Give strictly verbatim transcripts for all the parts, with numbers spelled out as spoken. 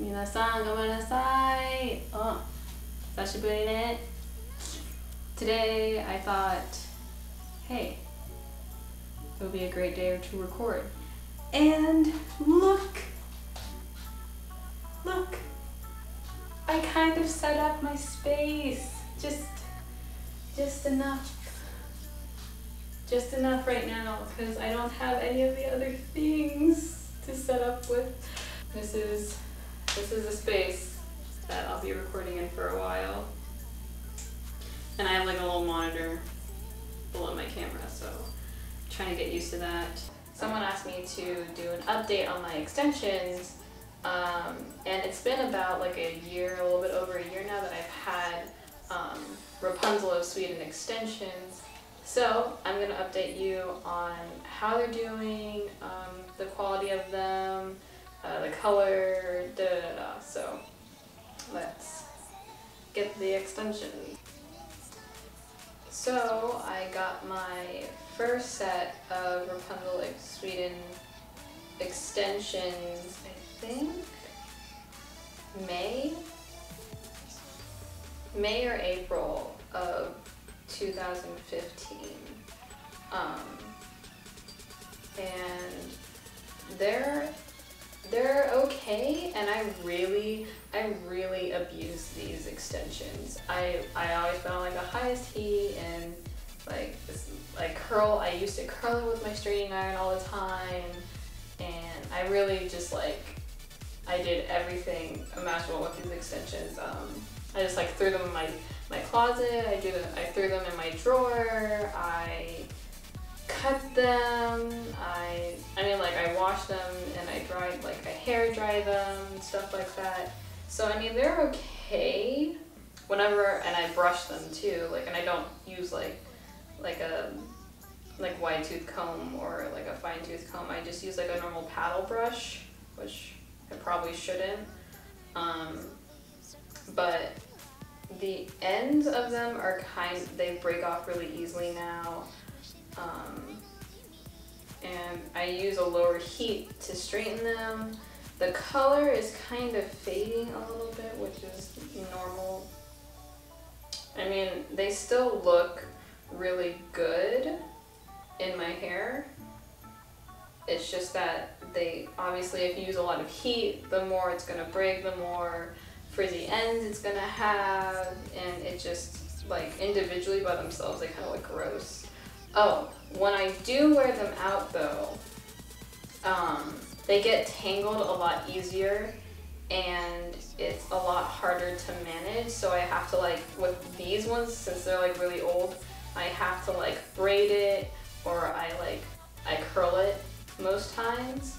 Minasan gomanasai. Oh, sashiburi. Today I thought, hey, it would be a great day to record. And look, look, I kind of set up my space. Just, just enough. Just enough right now because I don't have any of the other things to set up with. This is this is a space that I'll be recording in for a while. And I have like a little monitor below my camera, so I'm trying to get used to that. Someone asked me to do an update on my extensions, um, and it's been about like a year, a little bit over a year now that I've had um, Rapunzel of Sweden extensions. So I'm going to update you on how they're doing, um, the quality of them, uh, the color, da da da da. So let's get the extension. So I got my first set of Rapunzel of Sweden extensions, I think, May? May or April of two thousand fifteen, um, and they're they're okay, and I really I really abuse these extensions. I I always been on like the highest heat and like this, like curl. I used to curl it with my straightening iron all the time, and I really just like I did everything imaginable with these extensions. Um, I just like threw them in my my closet. I do them. I threw them in my drawer. I cut them. I I mean, like I washed them and I dried, like I hair dry them, stuff like that. So I mean, they're okay. Whenever, and I brush them too. Like, and I don't use like like a like wide tooth comb or like a fine tooth comb. I just use like a normal paddle brush, which I probably shouldn't. Um, but the ends of them are kind, they break off really easily now, um, and I use a lower heat to straighten them. The color is kind of fading a little bit, which is normal. I mean, they still look really good in my hair. It's just that they, obviously if you use a lot of heat, the more it's going to break, the more frizzy ends it's gonna have, and it just like individually by themselves they kind of look gross. Oh, when I do wear them out though, um, they get tangled a lot easier, and it's a lot harder to manage. So I have to, like with these ones, since they're like really old, I have to like braid it, or I like I curl it most times.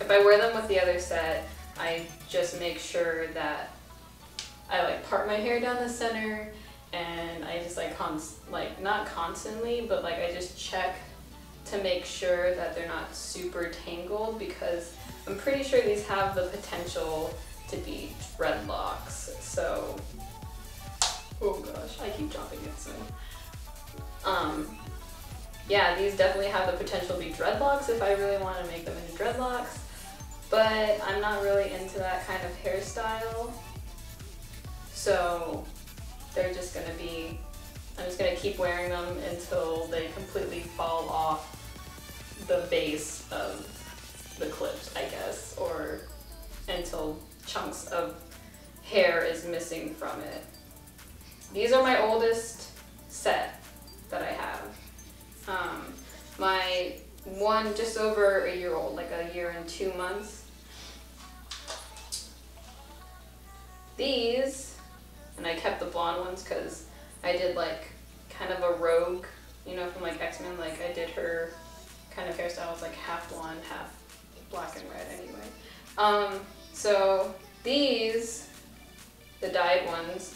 If I wear them with the other set, I just make sure that I like part my hair down the center, and I just like const like not constantly, but like I just check to make sure that they're not super tangled, because I'm pretty sure these have the potential to be dreadlocks. So, oh gosh, I keep dropping it. So, um, yeah, these definitely have the potential to be dreadlocks if I really want to make them into dreadlocks. But I'm not really into that kind of hairstyle, so they're just gonna be, I'm just gonna keep wearing them until they completely fall off the base of the clips, I guess, or until chunks of hair is missing from it. These are my oldest set that I have. Um, my one just over a year old, like a year and two months. These, and I kept the blonde ones because I did like kind of a rogue, you know, from like X-Men, like I did her kind of hairstyle was like half blonde, half black and red anyway. Um, so these, the dyed ones,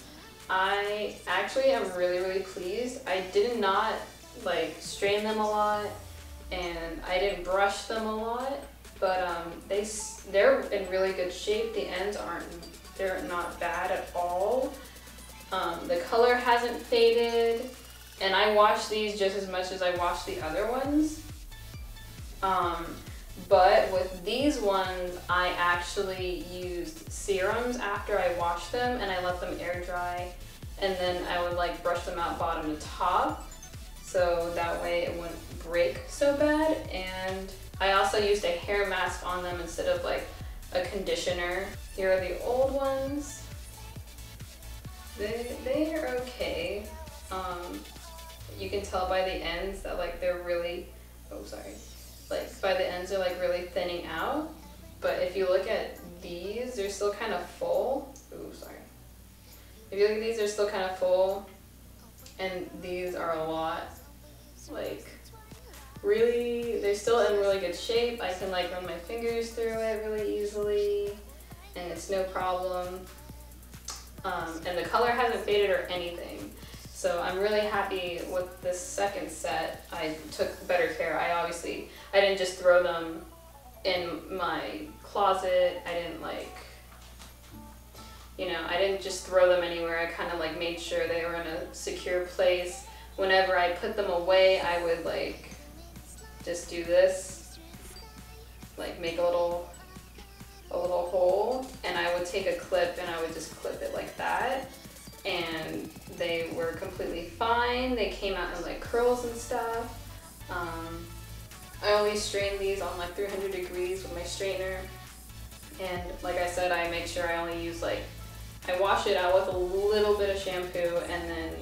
I actually am really, really pleased. I did not like strain them a lot, and I didn't brush them a lot, but um, they, they're in really good shape. The ends aren't, they're not bad at all. Um, the color hasn't faded, and I wash these just as much as I wash the other ones. Um, But with these ones, I actually used serums after I washed them, and I let them air dry, and then I would like brush them out bottom to top, so that way it wouldn't break so bad. And I also used a hair mask on them instead of like a conditioner. Here are the old ones. They, they are okay. Um, you can tell by the ends that like they're really, oh sorry, like by the ends are like really thinning out. But if you look at these, they're still kind of full. Ooh, sorry. If you look at these, they're still kind of full, and these are a lot, like, really, they're still in really good shape. I can like run my fingers through it really easily, and it's no problem. Um, and the color hasn't faded or anything. So I'm really happy with this second set. I took better care. I obviously, I didn't just throw them in my closet. I didn't like, you know, I didn't just throw them anywhere. I kind of like made sure they were in a secure place. Whenever I put them away, I would like just do this, like make a little a little hole, and I would take a clip and I would just clip it like that, and they were completely fine. They came out in like curls and stuff. Um, I only strained these on like three hundred degrees with my straightener, and like I said, I make sure I only use like, I wash it out with a little bit of shampoo and then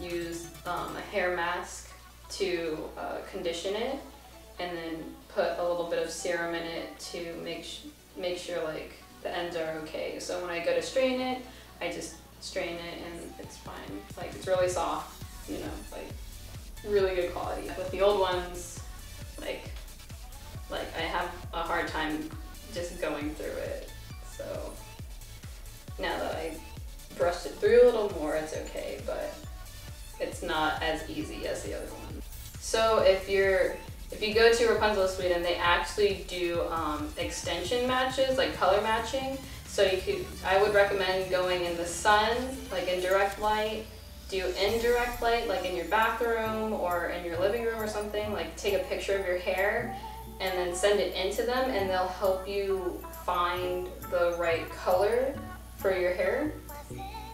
use um, a hair mask to uh, condition it, and then put a little bit of serum in it to make sh make sure like the ends are okay. So when I go to strain it, I just strain it and it's fine. Like it's really soft, you know, like really good quality. With the old ones, like like I have a hard time just going through it. So now that I brushed it through a little more, it's okay, but it's not as easy as the other one. So if you're If you go to Rapunzel of Sweden, they actually do um, extension matches, like color matching. So you could, I would recommend going in the sun, like in direct light. Do indirect light, like in your bathroom or in your living room or something. Like take a picture of your hair and then send it into them, and they'll help you find the right color for your hair.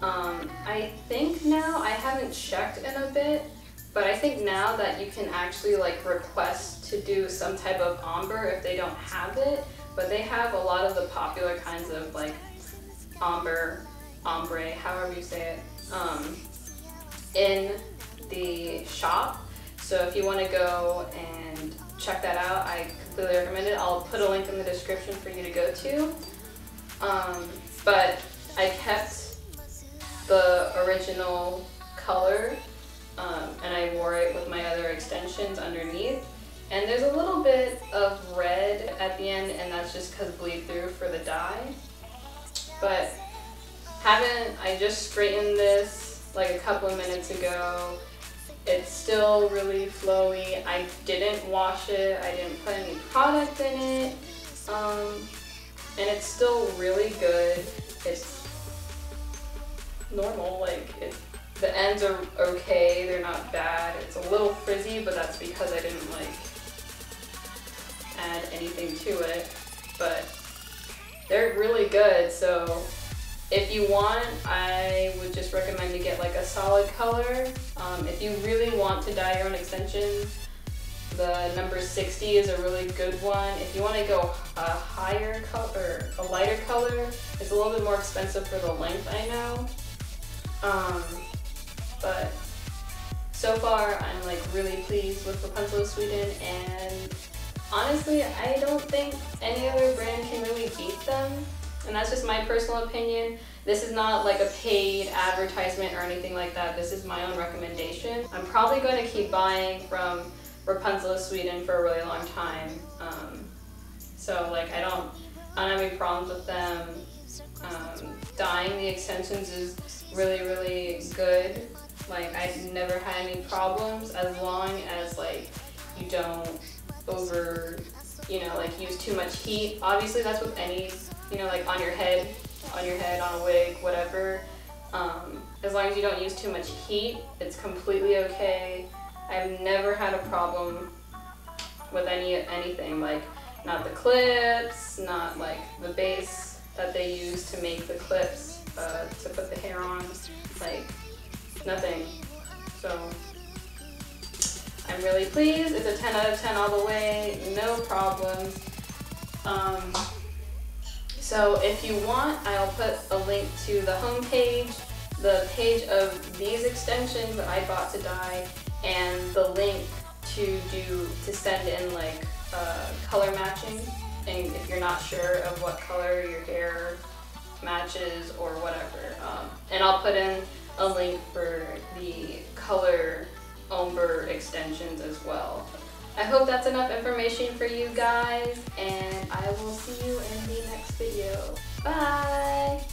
Um, I think now, I haven't checked in a bit, but I think now that you can actually like request to do some type of ombre if they don't have it, but they have a lot of the popular kinds of like ombre, ombre, however you say it, um, in the shop. So if you want to go and check that out, I completely recommend it. I'll put a link in the description for you to go to. Um, but I kept the original color. Um, and I wore it with my other extensions underneath, and there's a little bit of red at the end, and that's just because bleed through for the dye. But haven't I just straightened this like a couple of minutes ago. It's still really flowy. I didn't wash it, I didn't put any product in it, um, and it's still really good. It's normal, like it's the ends are okay, they're not bad. It's a little frizzy, but that's because I didn't like add anything to it. But they're really good, so if you want, I would just recommend to get like a solid color. Um, if you really want to dye your own extensions, the number sixty is a really good one. If you want to go a higher color, a lighter color, it's a little bit more expensive for the length, I know. Um, But so far, I'm like really pleased with Rapunzel of Sweden, and honestly, I don't think any other brand can really beat them. And that's just my personal opinion. This is not like a paid advertisement or anything like that. This is my own recommendation. I'm probably going to keep buying from Rapunzel of Sweden for a really long time. Um, so like I don't, I don't have any problems with them. Um, dyeing the extensions is really, really good. Like I've never had any problems, as long as like you don't over, you know, like use too much heat. Obviously that's with any, you know, like on your head, on your head, on a wig, whatever. Um, as long as you don't use too much heat, it's completely okay. I've never had a problem with any anything. Like Not the clips, not like the base that they use to make the clips, uh, to put the hair on, like nothing. So I'm really pleased. It's a ten out of ten all the way, no problems. Um, so if you want, I'll put a link to the homepage, the page of these extensions that I bought to dye, and the link to do to send in like uh, color matching, and if you're not sure of what color your hair matches or whatever. Um, and I'll put in a link for the color ombre extensions as well. I hope that's enough information for you guys, and I will see you in the next video. Bye!